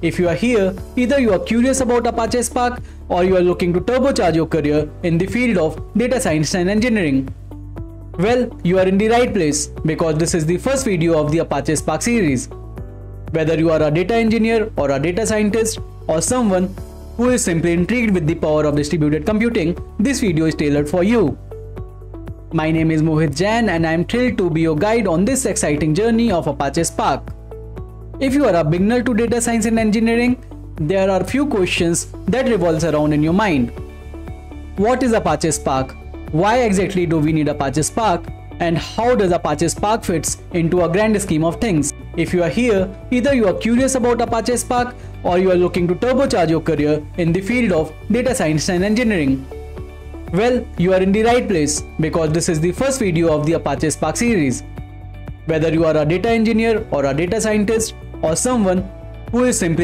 If you are here, either you are curious about Apache Spark or you are looking to turbocharge your career in the field of data science and engineering. Well, you are in the right place because this is the first video of the Apache Spark series. Whether you are a data engineer or a data scientist or someone who is simply intrigued with the power of distributed computing, this video is tailored for you. My name is Mohit Jain and I am thrilled to be your guide on this exciting journey of Apache Spark. If you are a beginner to data science and engineering, there are few questions that revolves around in your mind. What is Apache Spark? Why exactly do we need Apache Spark? And how does Apache Spark fits into a grand scheme of things? If you are here, either you are curious about Apache Spark or you are looking to turbocharge your career in the field of data science and engineering. Well, you are in the right place because this is the first video of the Apache Spark series. Whether you are a data engineer or a data scientist, or someone who is simply